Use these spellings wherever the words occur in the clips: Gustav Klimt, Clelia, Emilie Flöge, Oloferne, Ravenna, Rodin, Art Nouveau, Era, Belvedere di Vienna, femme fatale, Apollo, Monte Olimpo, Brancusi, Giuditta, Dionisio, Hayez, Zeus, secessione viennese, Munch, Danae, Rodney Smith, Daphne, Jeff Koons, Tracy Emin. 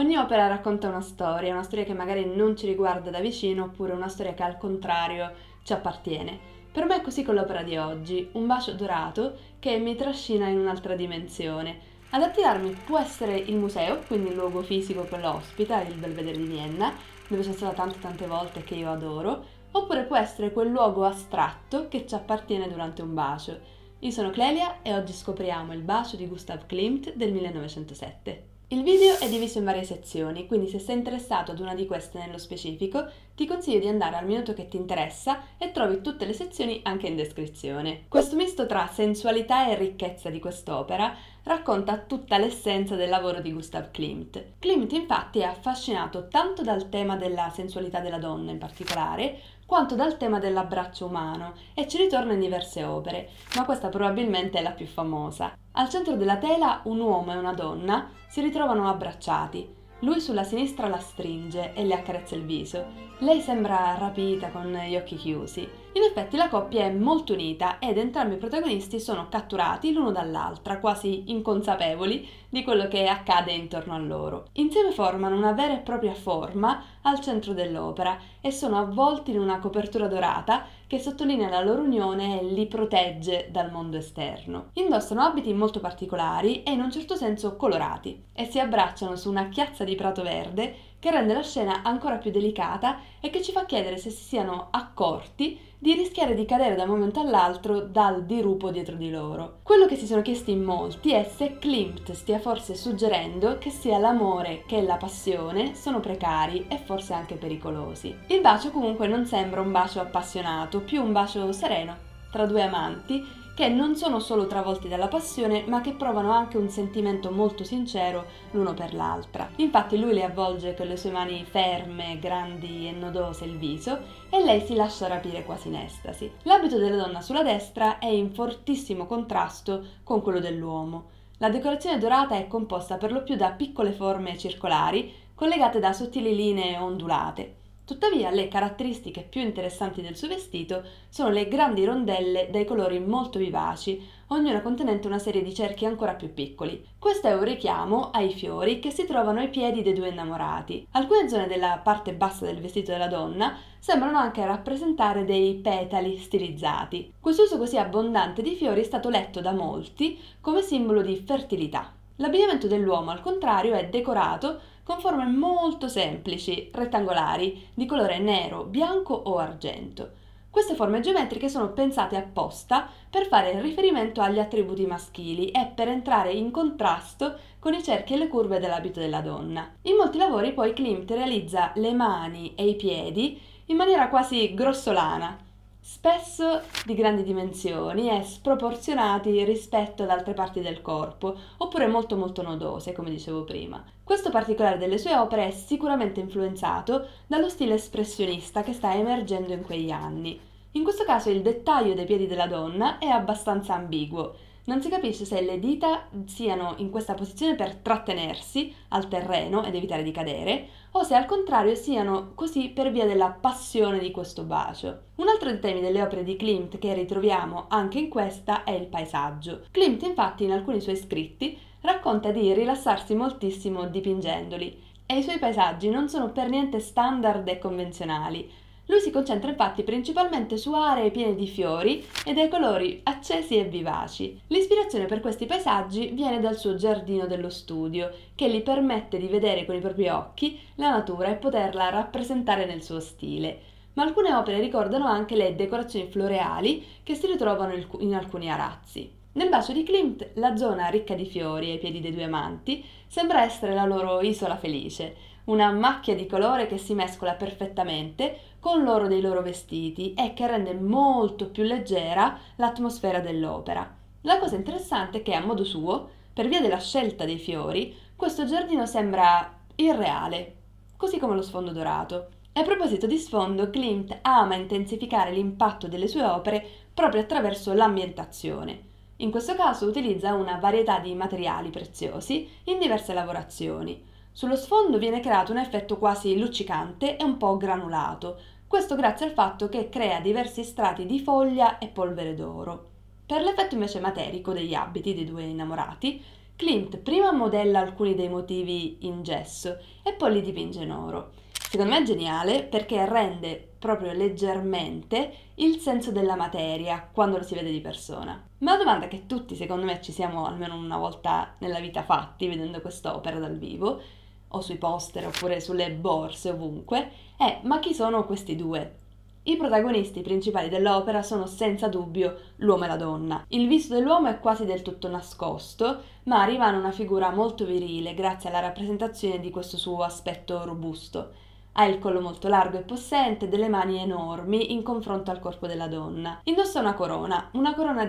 Ogni opera racconta una storia che magari non ci riguarda da vicino, oppure una storia che al contrario ci appartiene. Per me è così con l'opera di oggi, Un bacio dorato, che mi trascina in un'altra dimensione. Ad attirarmi può essere il museo, quindi il luogo fisico che lo ospita, il Belvedere di Vienna, dove sono stata tante volte e che io adoro, oppure può essere quel luogo astratto che ci appartiene durante un bacio. Io sono Clelia e oggi scopriamo il bacio di Gustav Klimt del 1907. Il video è diviso in varie sezioni, quindi se sei interessato ad una di queste nello specifico, ti consiglio di andare al minuto che ti interessa e trovi tutte le sezioni anche in descrizione. Questo misto tra sensualità e ricchezza di quest'opera racconta tutta l'essenza del lavoro di Gustav Klimt. Klimt infatti è affascinato tanto dal tema della sensualità della donna in particolare, quanto dal tema dell'abbraccio umano, e ci ritorna in diverse opere, ma questa probabilmente è la più famosa. Al centro della tela un uomo e una donna si ritrovano abbracciati. Lui sulla sinistra la stringe e le accarezza il viso. Lei sembra rapita con gli occhi chiusi. In effetti la coppia è molto unita ed entrambi i protagonisti sono catturati l'uno dall'altra, quasi inconsapevoli di quello che accade intorno a loro. Insieme formano una vera e propria forma al centro dell'opera e sono avvolti in una copertura dorata che sottolinea la loro unione e li protegge dal mondo esterno. Indossano abiti molto particolari e in un certo senso colorati e si abbracciano su una chiazza di prato verde che rende la scena ancora più delicata e che ci fa chiedere se si siano accorti di rischiare di cadere da un momento all'altro dal dirupo dietro di loro. Quello che si sono chiesti in molti è se Klimt stia forse suggerendo che sia l'amore che la passione sono precari e forse anche pericolosi. Il bacio comunque non sembra un bacio appassionato, più un bacio sereno tra due amanti che non sono solo travolti dalla passione, ma che provano anche un sentimento molto sincero l'uno per l'altra. Infatti lui le avvolge con le sue mani ferme, grandi e nodose il viso e lei si lascia rapire quasi in estasi. L'abito della donna sulla destra è in fortissimo contrasto con quello dell'uomo. La decorazione dorata è composta per lo più da piccole forme circolari collegate da sottili linee ondulate. Tuttavia, le caratteristiche più interessanti del suo vestito sono le grandi rondelle dai colori molto vivaci, ognuna contenente una serie di cerchi ancora più piccoli. Questo è un richiamo ai fiori che si trovano ai piedi dei due innamorati. Alcune zone della parte bassa del vestito della donna sembrano anche rappresentare dei petali stilizzati. Quest'uso così abbondante di fiori è stato letto da molti come simbolo di fertilità. L'abbigliamento dell'uomo, al contrario, è decorato con forme molto semplici, rettangolari, di colore nero, bianco o argento. Queste forme geometriche sono pensate apposta per fare riferimento agli attributi maschili e per entrare in contrasto con i cerchi e le curve dell'abito della donna. In molti lavori poi Klimt realizza le mani e i piedi in maniera quasi grossolana, spesso di grandi dimensioni e sproporzionati rispetto ad altre parti del corpo, oppure molto nodose, come dicevo prima. Questo particolare delle sue opere è sicuramente influenzato dallo stile espressionista che sta emergendo in quegli anni. In questo caso il dettaglio dei piedi della donna è abbastanza ambiguo. Non si capisce se le dita siano in questa posizione per trattenersi al terreno ed evitare di cadere, o se al contrario siano così per via della passione di questo bacio. Un altro dei temi delle opere di Klimt che ritroviamo anche in questa è il paesaggio. Klimt infatti in alcuni suoi scritti racconta di rilassarsi moltissimo dipingendoli e i suoi paesaggi non sono per niente standard e convenzionali. Lui si concentra infatti principalmente su aree piene di fiori e dai colori accesi e vivaci. L'ispirazione per questi paesaggi viene dal suo giardino dello studio, che gli permette di vedere con i propri occhi la natura e poterla rappresentare nel suo stile. Ma alcune opere ricordano anche le decorazioni floreali che si ritrovano in alcuni arazzi. Nel bacio di Klimt, la zona ricca di fiori ai piedi dei due amanti sembra essere la loro isola felice, una macchia di colore che si mescola perfettamente con l'oro dei loro vestiti e che rende molto più leggera l'atmosfera dell'opera. La cosa interessante è che, a modo suo, per via della scelta dei fiori, questo giardino sembra irreale, così come lo sfondo dorato. E a proposito di sfondo, Klimt ama intensificare l'impatto delle sue opere proprio attraverso l'ambientazione. In questo caso utilizza una varietà di materiali preziosi in diverse lavorazioni. Sullo sfondo viene creato un effetto quasi luccicante e un po' granulato, questo grazie al fatto che crea diversi strati di foglia e polvere d'oro. Per l'effetto invece materico degli abiti dei due innamorati, Klimt prima modella alcuni dei motivi in gesso e poi li dipinge in oro. Secondo me è geniale perché rende proprio leggermente il senso della materia quando lo si vede di persona. Ma la domanda che tutti secondo me ci siamo almeno una volta nella vita fatti vedendo quest'opera dal vivo, o sui poster oppure sulle borse ovunque, è: ma chi sono questi due? I protagonisti principali dell'opera sono senza dubbio l'uomo e la donna. Il viso dell'uomo è quasi del tutto nascosto, ma rimane una figura molto virile grazie alla rappresentazione di questo suo aspetto robusto. Ha il collo molto largo e possente, delle mani enormi in confronto al corpo della donna. Indossa una corona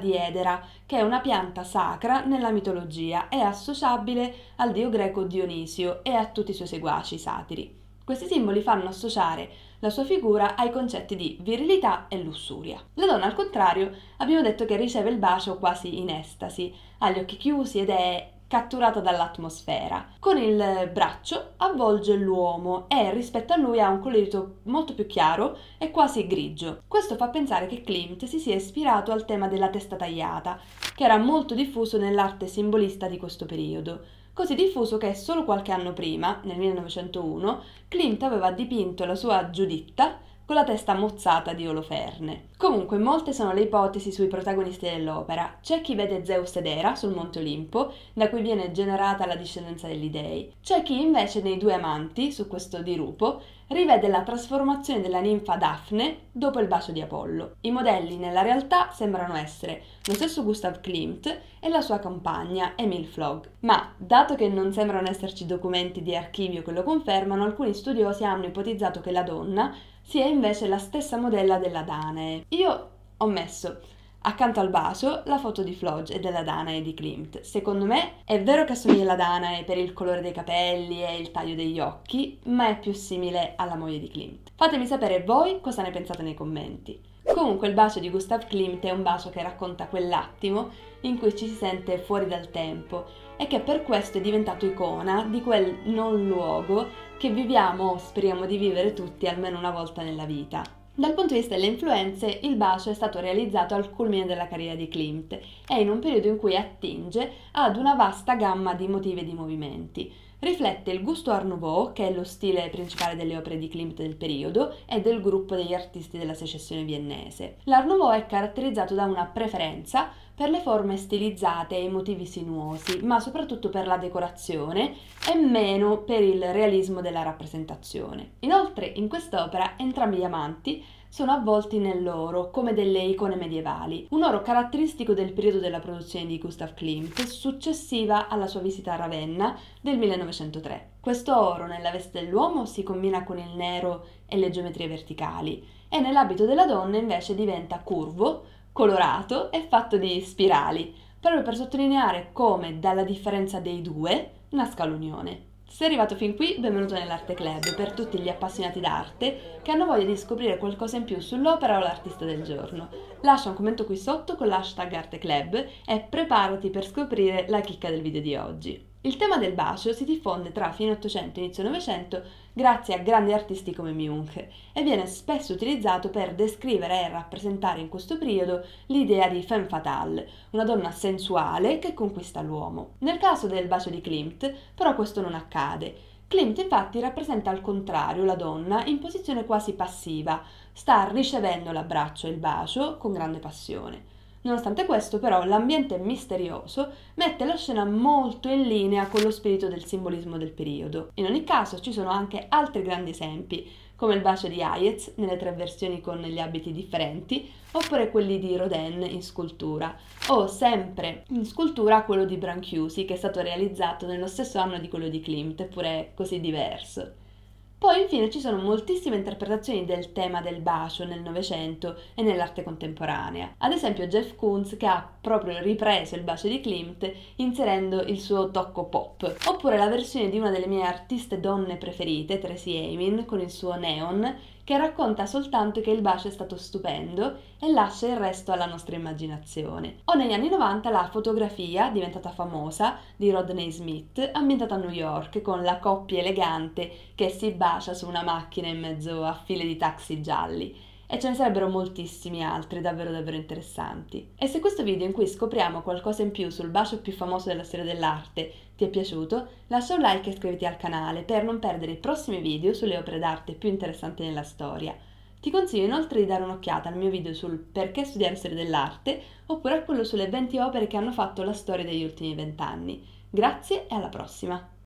di edera, che è una pianta sacra nella mitologia e associabile al dio greco Dionisio e a tutti i suoi seguaci satiri. Questi simboli fanno associare la sua figura ai concetti di virilità e lussuria. La donna, al contrario, abbiamo detto che riceve il bacio quasi in estasi, ha gli occhi chiusi ed è catturata dall'atmosfera. Con il braccio avvolge l'uomo e rispetto a lui ha un colorito molto più chiaro e quasi grigio. Questo fa pensare che Klimt si sia ispirato al tema della testa tagliata, che era molto diffuso nell'arte simbolista di questo periodo. Così diffuso che solo qualche anno prima, nel 1901, Klimt aveva dipinto la sua Giuditta con la testa mozzata di Oloferne. Comunque, molte sono le ipotesi sui protagonisti dell'opera. C'è chi vede Zeus ed Era sul Monte Olimpo, da cui viene generata la discendenza degli dei. C'è chi invece nei due amanti, su questo dirupo, rivede la trasformazione della ninfa Daphne dopo il bacio di Apollo. I modelli nella realtà sembrano essere lo stesso Gustav Klimt e la sua compagna Emilie Flöge. Ma, dato che non sembrano esserci documenti di archivio che lo confermano, alcuni studiosi hanno ipotizzato che la donna sia invece la stessa modella della Danae. Io ho messo accanto al bacio la foto di Flöge e della Danae di Klimt. Secondo me è vero che assomiglia alla Danae per il colore dei capelli e il taglio degli occhi, ma è più simile alla moglie di Klimt. Fatemi sapere voi cosa ne pensate nei commenti. Comunque, il bacio di Gustav Klimt è un bacio che racconta quell'attimo in cui ci si sente fuori dal tempo e che per questo è diventato icona di quel non luogo che viviamo o speriamo di vivere tutti almeno una volta nella vita. Dal punto di vista delle influenze, il bacio è stato realizzato al culmine della carriera di Klimt e in un periodo in cui attinge ad una vasta gamma di motivi e di movimenti. Riflette il gusto Art Nouveau, che è lo stile principale delle opere di Klimt del periodo e del gruppo degli artisti della secessione viennese. L'Art Nouveau è caratterizzato da una preferenza per le forme stilizzate e i motivi sinuosi, ma soprattutto per la decorazione e meno per il realismo della rappresentazione. Inoltre, in quest'opera entrambi gli amanti sono avvolti nell'oro come delle icone medievali, un oro caratteristico del periodo della produzione di Gustav Klimt successiva alla sua visita a Ravenna del 1903. Questo oro nella veste dell'uomo si combina con il nero e le geometrie verticali e nell'abito della donna invece diventa curvo, colorato e fatto di spirali, proprio per sottolineare come dalla differenza dei due nasca l'unione. Se è arrivato fin qui, benvenuto nell'Arte Club per tutti gli appassionati d'arte che hanno voglia di scoprire qualcosa in più sull'opera o l'artista del giorno. Lascia un commento qui sotto con l'hashtag Arte Club e preparati per scoprire la chicca del video di oggi. Il tema del bacio si diffonde tra fine 800 e inizio 900 grazie a grandi artisti come Munch e viene spesso utilizzato per descrivere e rappresentare in questo periodo l'idea di femme fatale, una donna sensuale che conquista l'uomo. Nel caso del bacio di Klimt, però, questo non accade. Klimt infatti rappresenta al contrario la donna in posizione quasi passiva, sta ricevendo l'abbraccio e il bacio con grande passione. Nonostante questo, però, l'ambiente misterioso mette la scena molto in linea con lo spirito del simbolismo del periodo. In ogni caso, ci sono anche altri grandi esempi, come il bacio di Hayez nelle tre versioni con gli abiti differenti, oppure quelli di Rodin in scultura, o sempre in scultura quello di Brancusi, che è stato realizzato nello stesso anno di quello di Klimt, eppure così diverso. Poi infine ci sono moltissime interpretazioni del tema del bacio nel Novecento e nell'arte contemporanea. Ad esempio Jeff Koons, che ha proprio ripreso il bacio di Klimt inserendo il suo tocco pop. Oppure la versione di una delle mie artiste donne preferite, Tracy Emin, con il suo Neon, che racconta soltanto che il bacio è stato stupendo e lascia il resto alla nostra immaginazione. O negli anni 90 la fotografia, diventata famosa, di Rodney Smith, ambientata a New York, con la coppia elegante che si bacia su una macchina in mezzo a file di taxi gialli. e ce ne sarebbero moltissimi altri davvero davvero interessanti. E se questo video in cui scopriamo qualcosa in più sul bacio più famoso della storia dell'arte ti è piaciuto, lascia un like e iscriviti al canale per non perdere i prossimi video sulle opere d'arte più interessanti nella storia. Ti consiglio inoltre di dare un'occhiata al mio video sul perché studiare storia dell'arte oppure a quello sulle 20 opere che hanno fatto la storia degli ultimi 20 anni. Grazie e alla prossima!